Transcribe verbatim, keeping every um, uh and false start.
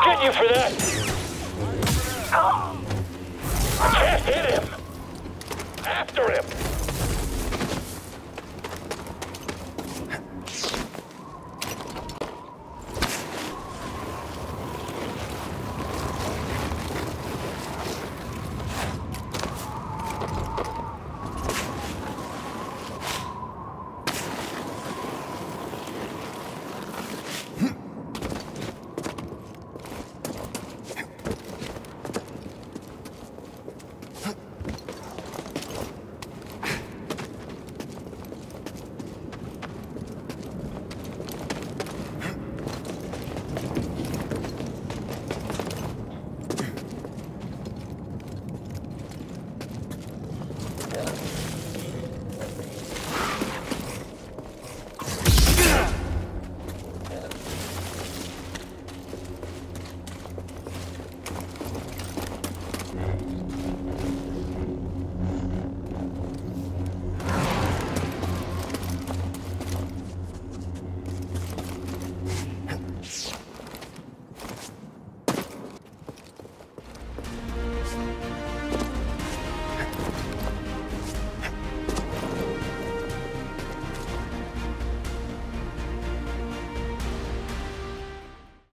I'll get you for that. Just hit him. After him.